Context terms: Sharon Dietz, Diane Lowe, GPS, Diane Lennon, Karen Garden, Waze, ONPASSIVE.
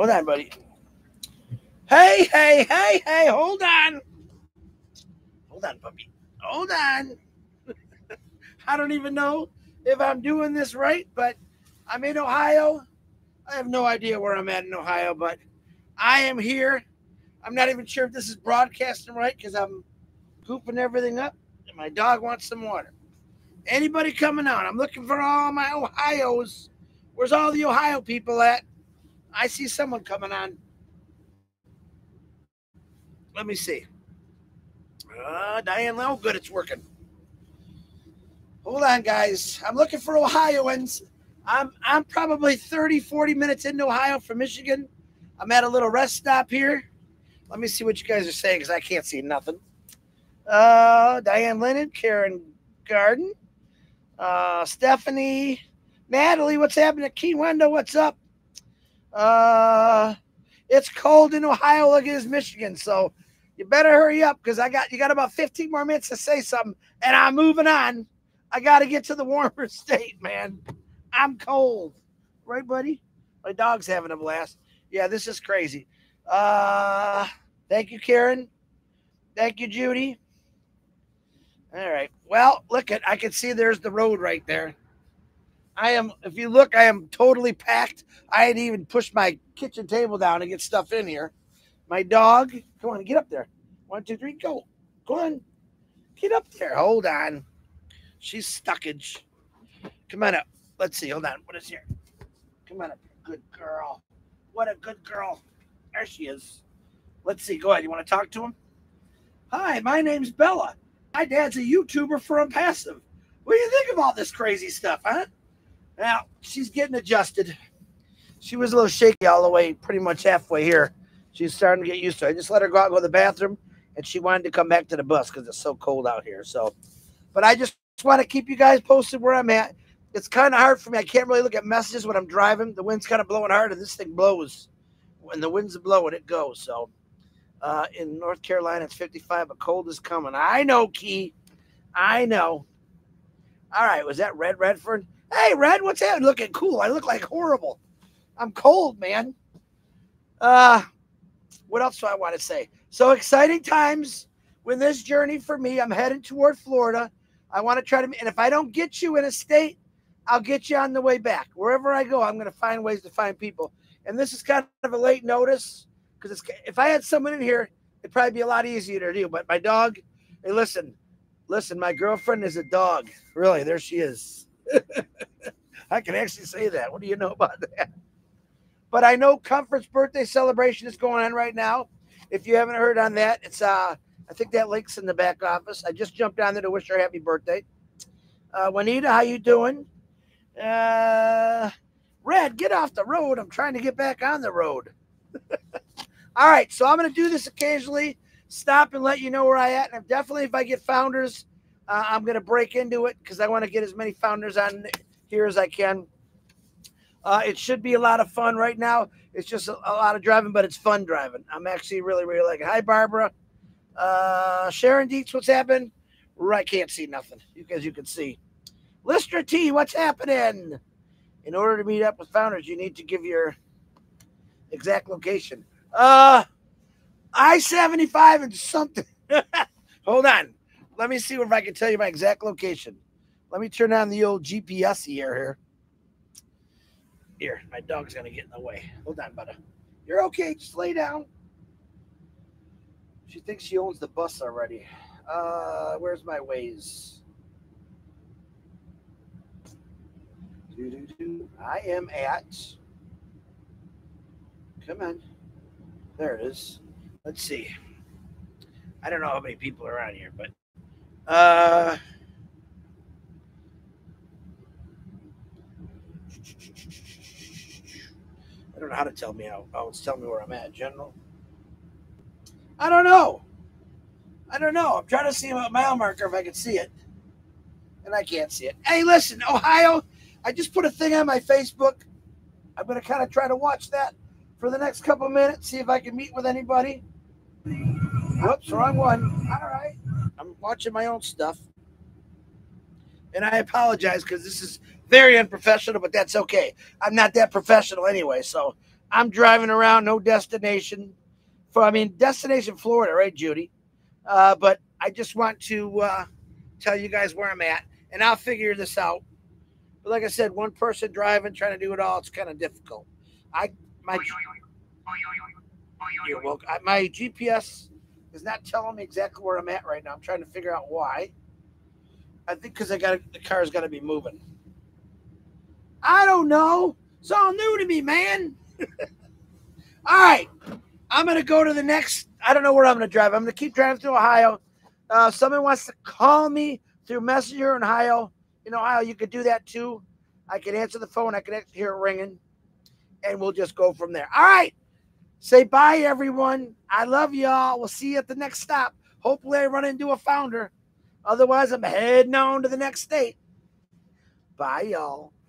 Hold on, buddy. Hey, hey, hey, hey, hold on. Hold on, puppy. Hold on. I don't even know if I'm doing this right, but I'm in Ohio. I have no idea where I'm at in Ohio, but I am here. I'm not even sure if this is broadcasting right because I'm goofing everything up, and my dog wants some water. Anybody coming on? I'm looking for all my Ohios. Where's all the Ohio people at? I see someone coming on. Let me see. Diane Lowe, good, it's working. Hold on, guys. I'm looking for Ohioans. I'm probably 30, 40 minutes into Ohio from Michigan. I'm at a little rest stop here. Let me see what you guys are saying because I can't see nothing. Diane Lennon, Karen Garden, Stephanie, Natalie, what's happening at Kiwanda? What's up? It's cold in Ohio like it is Michigan, so you better hurry up because you got about 15 more minutes to say something, and I'm moving on. I got to get to the warmer state, man. I'm cold. Right, buddy? My dog's having a blast. Yeah, this is crazy. Thank you, Karen. Thank you, Judy. All right. Well, look at, I can see there's the road right there. If you look, I am totally packed. I had even pushed my kitchen table down to get stuff in here. My dog, come on, get up there. 1, 2, 3, go. Go on. Get up there. Hold on. She's stuckage. Come on up. Let's see. Hold on. What is here? Come on up. Good girl. What a good girl. There she is. Let's see. Go ahead. You want to talk to him? Hi, my name's Bella. My dad's a YouTuber for ONPASSIVE. What do you think of all this crazy stuff, huh? Now, she's getting adjusted. She was a little shaky all the way, pretty much halfway here. She's starting to get used to it. I just let her go out and go to the bathroom, and she wanted to come back to the bus because it's so cold out here. So, but I just want to keep you guys posted where I'm at. It's kind of hard for me. I can't really look at messages when I'm driving. The wind's kind of blowing hard, and this thing blows. When the wind's blowing, it goes. So in North Carolina, it's 55, but cold is coming. I know, Key. I know. All right, was that Red Redford? Hey, Red, what's that? Looking cool. I look like horrible. I'm cold, man. What else do I want to say? So exciting times with this journey for me. I'm headed toward Florida. I want to try to, and if I don't get you in a state, I'll get you on the way back. Wherever I go, I'm going to find ways to find people. And this is kind of a late notice because if I had someone in here, it'd probably be a lot easier to do. But my dog, hey, listen, my girlfriend is a dog. Really, there she is. I can actually say that. What do you know about that? But I know Comfort's birthday celebration is going on right now. If you haven't heard on that, it's I think that link's in the back office. I just jumped down there to wish her happy birthday. Juanita, how you doing? Red, get off the road. I'm trying to get back on the road. All right, so I'm going to do this occasionally. Stop and let you know where I at. And I'm definitely, if I get founders, I'm going to break into it because I want to get as many founders on here as I can. It should be a lot of fun right now. It's just a lot of driving, but it's fun driving. I'm actually really, really liking it. Hi, Barbara. Sharon Dietz, what's happening? I can't see nothing, as you can see. Lister T, what's happening? In order to meet up with founders, you need to give your exact location. I-75 and something. Hold on. Let me see if I can tell you my exact location. Let me turn on the old GPS here. Here, my dog's going to get in the way. Hold on, buddy. You're okay. Just lay down. She thinks she owns the bus already. Where's my Waze? I am at... Come on. There it is. Let's see. I don't know how many people are on here, but... I don't know how to tell me how. Oh, it's telling me where I'm at, General. I don't know. I'm trying to see a mile marker if I can see it. And I can't see it. Hey, listen, Ohio, I just put a thing on my Facebook. I'm going to kind of try to watch that for the next couple minutes, see if I can meet with anybody. Whoops, wrong one. All right. I'm watching my own stuff. And I apologize because this is very unprofessional, but that's okay. I'm not that professional anyway, so I'm driving around, no destination. Destination Florida, right, Judy? But I just want to tell you guys where I'm at, and I'll figure this out. But like I said, one person driving, trying to do it all, it's kind of difficult. My GPS is not telling me exactly where I'm at right now. I'm trying to figure out why. I think because the car's got to be moving. I don't know. It's all new to me, man. All right. I'm going to go to the next. I don't know where I'm going to drive. I'm going to keep driving through Ohio. Somebody wants to call me through Messenger in Ohio. In Ohio, you could do that too. I can answer the phone. I can actually hear it ringing. And we'll just go from there. All right. Say bye, everyone. I love y'all. We'll see you at the next stop. Hopefully I run into a founder. Otherwise, I'm heading on to the next state. Bye, y'all.